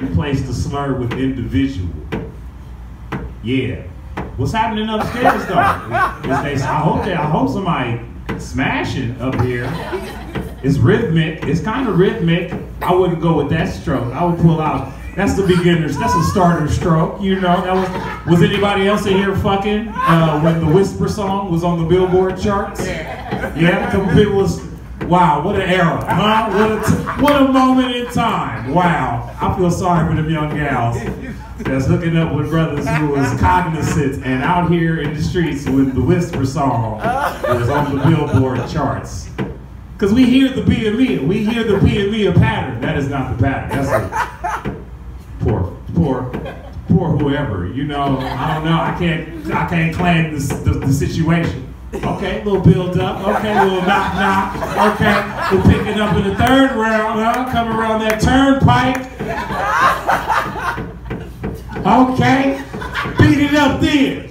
Replace the slur with individual. Yeah. What's happening upstairs though? I hope somebody smashing up here. It's rhythmic. It's kind of rhythmic. I wouldn't go with that stroke. I would pull out. That's the beginner's. That's a starter stroke. You know. That was anybody else in here fucking when the Whisper song was on the Billboard charts? Yeah. A couple people was. Wow, what an era, huh? What a moment in time. Wow. I feel sorry for them young gals that's hooking up with brothers who was cognizant and out here in the streets with the Whisper song that was on the Billboard charts. Because we hear the B and Leah. We hear the B and Leah pattern. That is not the pattern. That's a poor whoever. You know, I don't know. I can't claim this, the situation. Okay, little build up. Okay, little knock knock. Okay, we're picking up in the third round. Huh? Come around that turnpike. Okay, beat it up then.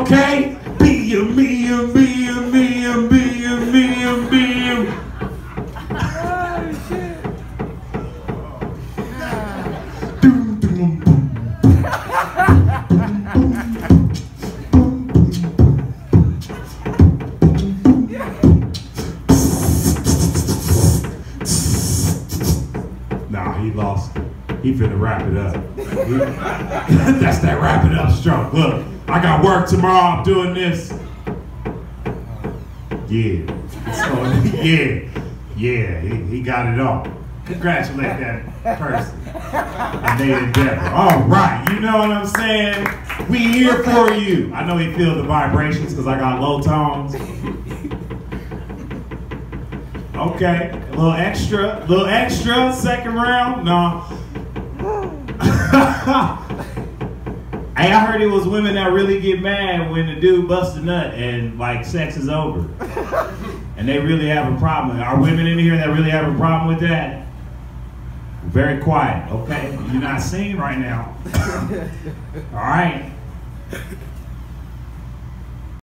Okay, be a me and be a me and be a me and be a. Oh shit! Doom doom boom. He finna wrap it up. That's that wrap it up stroke. Look, I got work tomorrow. I'm doing this. Yeah. So, yeah. He got it all. Congratulate that person. I made it better. All right. You know what I'm saying? We here for you. I know he feel the vibrations because I got low tones. Okay. A little extra. Second round. No. Hey, I heard it was women that really get mad when the dude busts a nut and like sex is over. And they really have a problem. Are women in here that really have a problem with that? Very quiet, okay? You're not seen right now. All right.